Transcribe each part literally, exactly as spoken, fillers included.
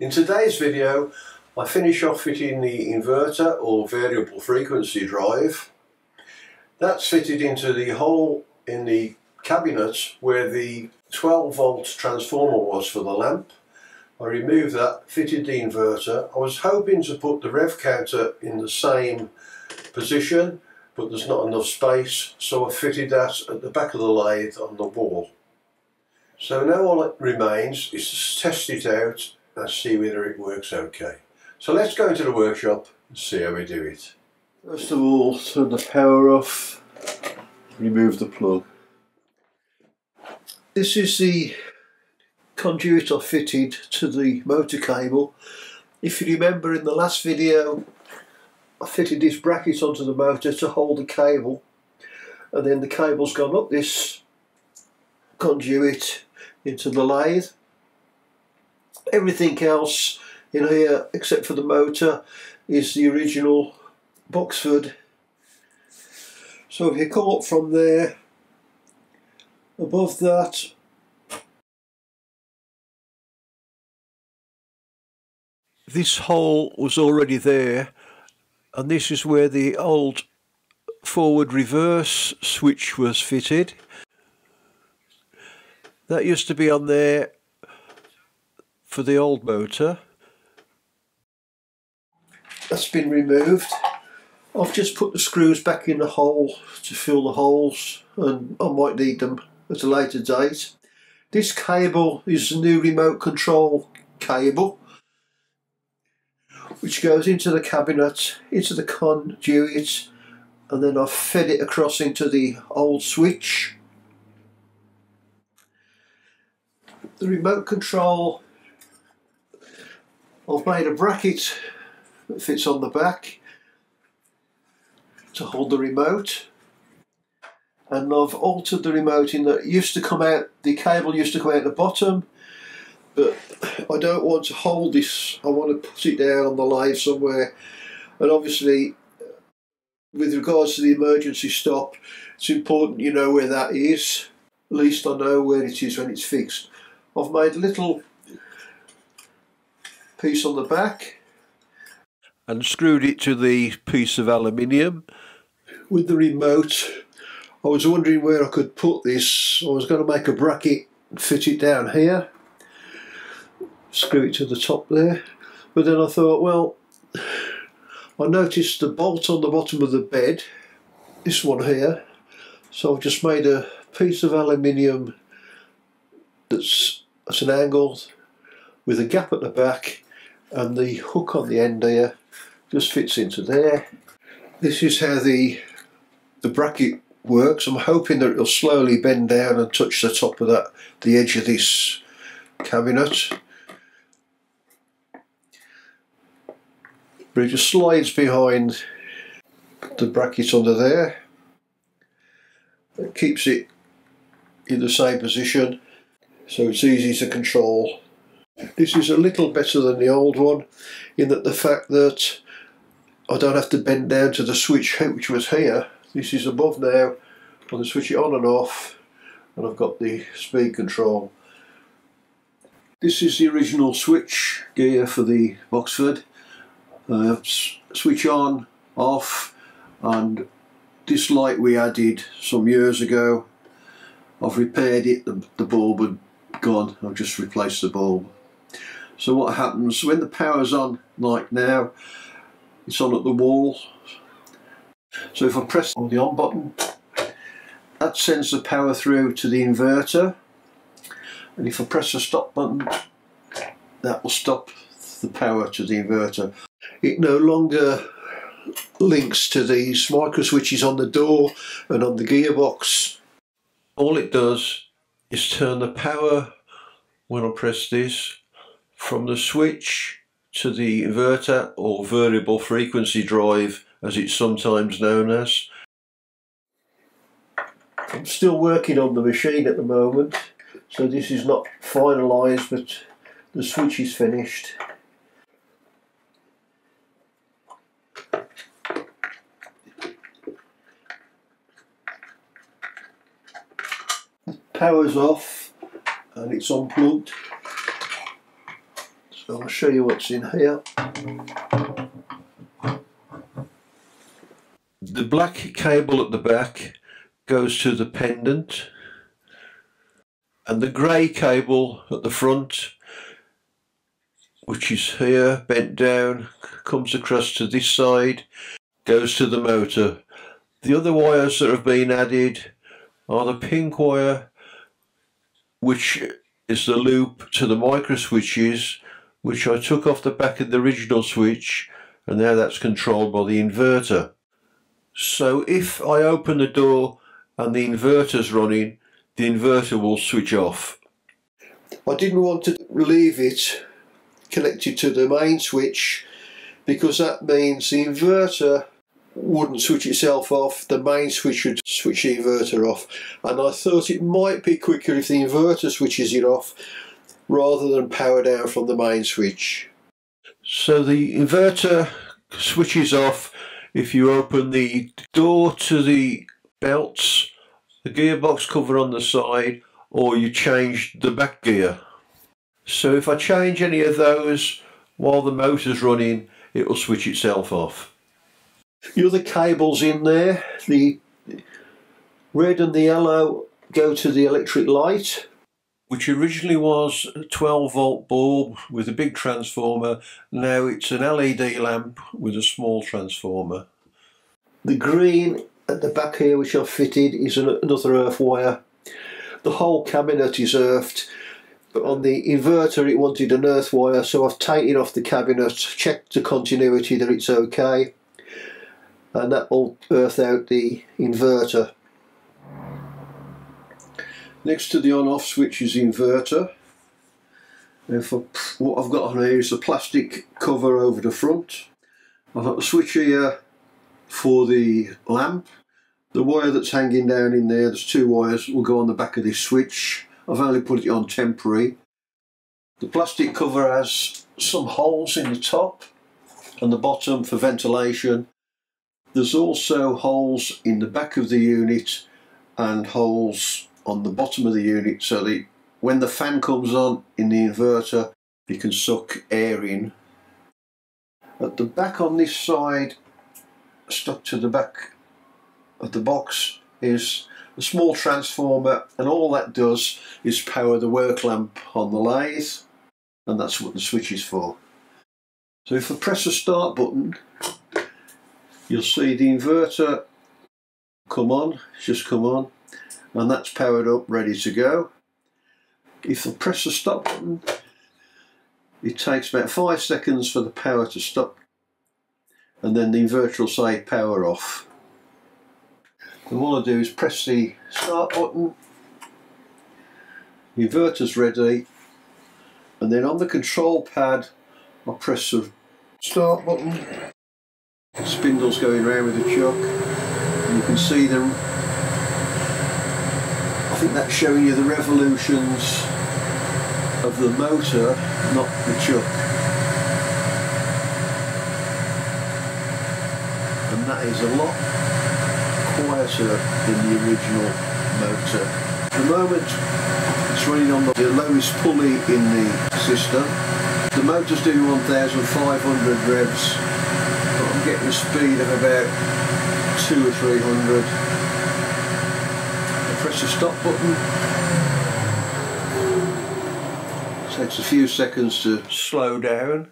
In today's video I finish off fitting the inverter or variable frequency drive. That's fitted into the hole in the cabinet where the twelve volt transformer was for the lamp. I removed that, fitted the inverter. I was hoping to put the rev counter in the same position, but there's not enough space, so I fitted that at the back of the lathe on the wall. So now all that remains is to test it out and see whether it works okay. So let's go into the workshop and see how we do it. First of all, turn the power off, remove the plug. This is the conduit I fitted to the motor cable. If you remember in the last video, I fitted this bracket onto the motor to hold the cable, and then the cable's gone up this conduit into the lathe. Everything else in here except for the motor is the original Boxford. So if you come up from there, above that, this hole was already there, and this is where the old forward reverse switch was fitted. That used to be on there for the old motor. That's been removed. I've just put the screws back in the hole to fill the holes, and I might need them at a later date. This cable is the new remote control cable, which goes into the cabinet, into the conduit, and then I've fed it across into the old switch. The remote control, I've made a bracket that fits on the back to hold the remote, and I've altered the remote in that it used to come out, the cable used to come out the bottom, but I don't want to hold this, I want to put it down on the lathe somewhere. And obviously with regards to the emergency stop, it's important you know where that is. At least I know where it is when it's fixed. I've made a little piece on the back and screwed it to the piece of aluminium. With the remote, I was wondering where I could put this. I was going to make a bracket and fit it down here, screw it to the top there, but then I thought, well, I noticed the bolt on the bottom of the bed, this one here, so I've just made a piece of aluminium that's at an angle with a gap at the back, and the hook on the end here just fits into there. This is how the the bracket works. I'm hoping that it'll slowly bend down and touch the top of that, the edge of this cabinet. But it just slides behind the bracket under there. It keeps it in the same position, so it's easy to control. This is a little better than the old one in that the fact that I don't have to bend down to the switch which was here. This is above now. I can switch it on and off, and I've got the speed control. This is the original switch gear for the Boxford. Uh, switch on, off, and this light we added some years ago. I've repaired it, the, the bulb had gone, I've just replaced the bulb. So what happens when the power's on, like now, it's on at the wall. So if I press on the on button, that sends the power through to the inverter, and if I press the stop button, that will stop the power to the inverter. It no longer links to these micro switches on the door and on the gearbox. All it does is turn the power, when I press this, from the switch to the inverter or variable frequency drive as it's sometimes known as. I'm still working on the machine at the moment, so this is not finalised, but the switch is finished. Power's off and it's unplugged, So I'll show you what's in here. The black cable at the back goes to the pendant, and the grey cable at the front, which is here, bent down, comes across to this side, goes to the motor. The other wires that have been added are the pink wire, which is the loop to the micro switches, which I took off the back of the original switch, and now that's controlled by the inverter. So if I open the door and the inverter's running, the inverter will switch off. I didn't want to leave it connected to the main switch, because that means the inverter wouldn't switch itself off, the main switch would switch the inverter off, and I thought it might be quicker if the inverter switches it off rather than power down from the main switch. So the inverter switches off if you open the door to the belts, the gearbox cover on the side, or you change the back gear. So if I change any of those while the motor's running, it will switch itself off. The other cables in there, the red and the yellow, go to the electric light, which originally was a twelve volt bulb with a big transformer. Now it's an L E D lamp with a small transformer. The green at the back here, which I've fitted, is another earth wire. The whole cabinet is earthed, but on the inverter it wanted an earth wire, so I've taken off the cabinet, checked the continuity that it's okay, and that will earth out the inverter. Next to the on-off switch is the inverter. And for what I've got on here is the plastic cover over the front. I've got the switch here for the lamp. The wire that's hanging down in there, there's two wires, will go on the back of this switch. I've only put it on temporary. The plastic cover has some holes in the top and the bottom for ventilation. There's also holes in the back of the unit and holes on the bottom of the unit, so that when the fan comes on in the inverter, you can suck air in. At the back on this side, stuck to the back of the box, is a small transformer, and all that does is power the work lamp on the lathe, and that's what the switch is for. So if I press the start button, you'll see the inverter come on, it's just come on, and that's powered up, ready to go. If I press the stop button, it takes about five seconds for the power to stop, and then the inverter will say power off. And all I do is press the start button, the inverter's ready, and then on the control pad, I press the start button. The spindle's going round with a chuck, and you can see them. I think that's showing you the revolutions of the motor, not the chuck. And that is a lot quieter than the original motor. At the moment, it's running on the lowest pulley in the system. The motor's doing one thousand five hundred revs. Getting a speed of about two or three hundred. I press the stop button. It takes a few seconds to slow down.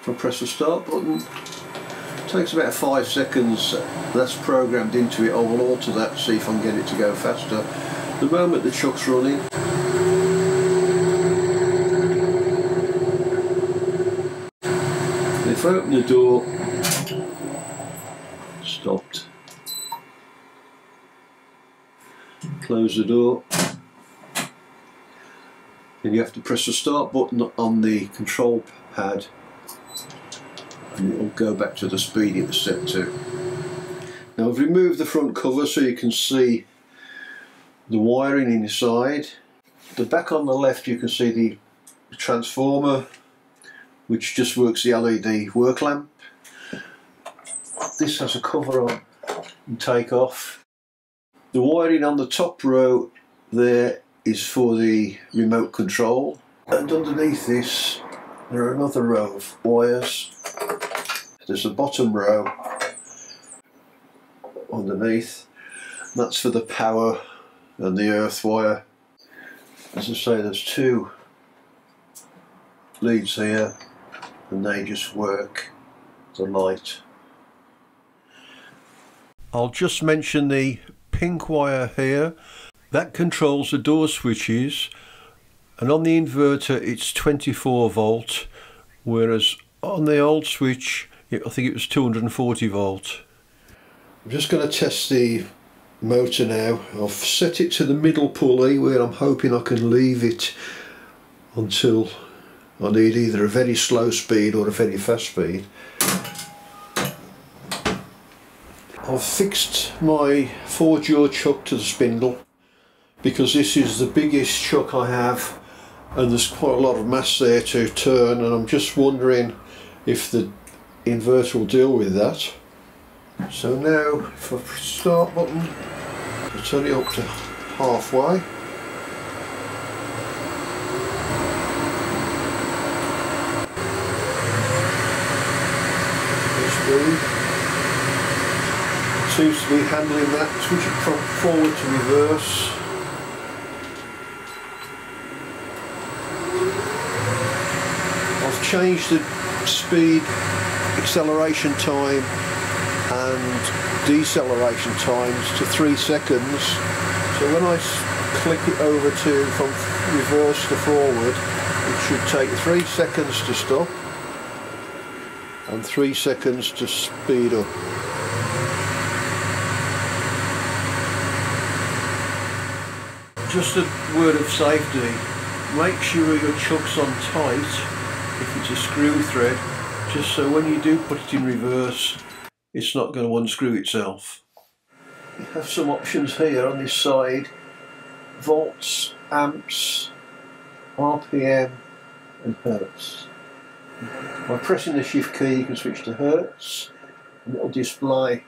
If I press the start button, it takes about five seconds. That's programmed into it. I will alter that, see if I can get it to go faster. The moment the chuck's running, if I open the door, stopped. Close the door. Then you have to press the start button on the control pad, and it will go back to the speed it was set to. Now I've removed the front cover so you can see the wiring inside. The back on the left you can see the transformer, which just works the L E D work lamp. This has a cover on and take off. The wiring on the top row there is for the remote control. and underneath this there are another row of wires. There's a bottom row underneath, that's for the power and the earth wire. As I say, there's two leads here and they just work the light. I'll just mention the pink wire here. That controls the door switches, and on the inverter it's twenty-four volt, whereas on the old switch I think it was two hundred forty volt. I'm just going to test the motor now. I've set it to the middle pulley where I'm hoping I can leave it until I need either a very slow speed or a very fast speed. I've fixed my four jaw chuck to the spindle because this is the biggest chuck I have and there's quite a lot of mass there to turn, and I'm just wondering if the inverter will deal with that. So now if I press start button, I'll turn it up to halfway. It seems to be handling that. Switch it from forward to reverse. I've changed the speed, acceleration time and deceleration times to three seconds, so when I click it over to from reverse to forward it should take three seconds to stop and three seconds to speed up. Just a word of safety, make sure your chuck's on tight if it's a screw thread, just so when you do put it in reverse it's not going to unscrew itself. You have some options here on this side: volts, amps, R P M and hertz. By pressing the shift key you can switch to hertz and it will display .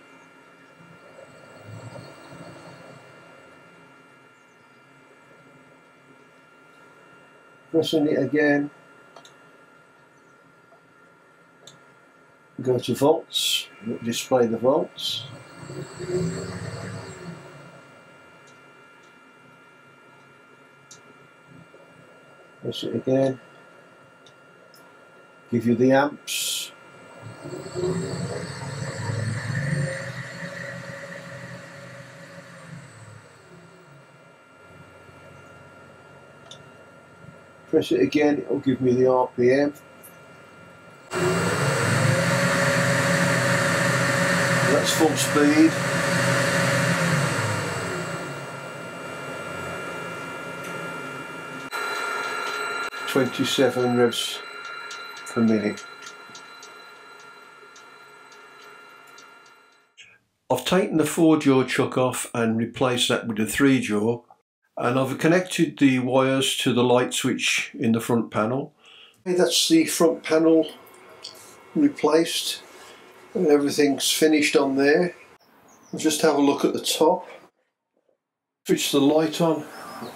Pressing it again, go to volts, display the volts. Press it again, give you the amps. Press it again, it will give me the R P M. That's full speed. Twenty-seven revs per minute. I've taken the four jaw chuck off and replaced that with a three jaw, and I've connected the wires to the light switch in the front panel. That's the front panel replaced. And everything's finished on there. Just have a look at the top. Switch the light on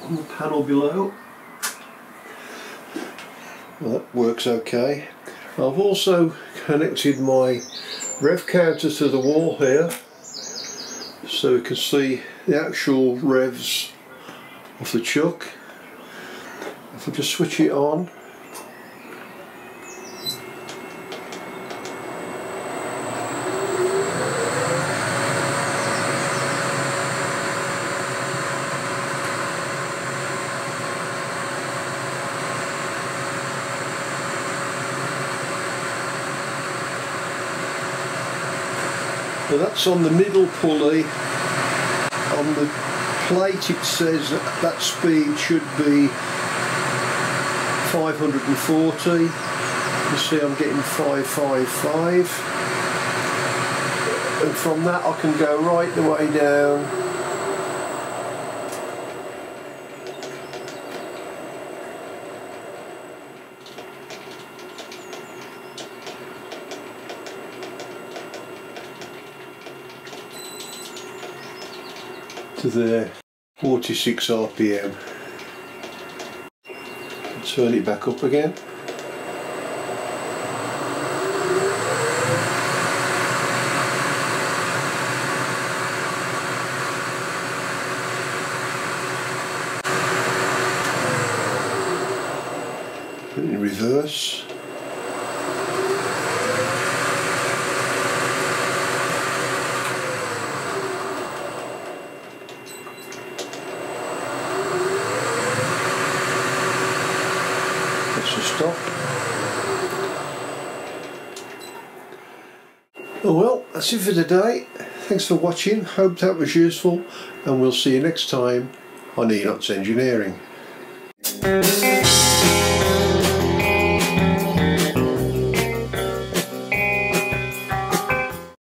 on the panel below. Well, that works okay. I've also connected my rev counter to the wall here, so you can see the actual revs of the chuck. If I just switch it on, so that's on the middle pulley. On the plate it says that, that speed should be five hundred forty. You see I'm getting five fifty-five, and from that I can go right the way down to the forty-six R P M. turn it back up again. Put it in reverse. Stop. Oh well, that's it for today. Thanks for watching. Hope that was useful, and we'll see you next time on Enots Engineering.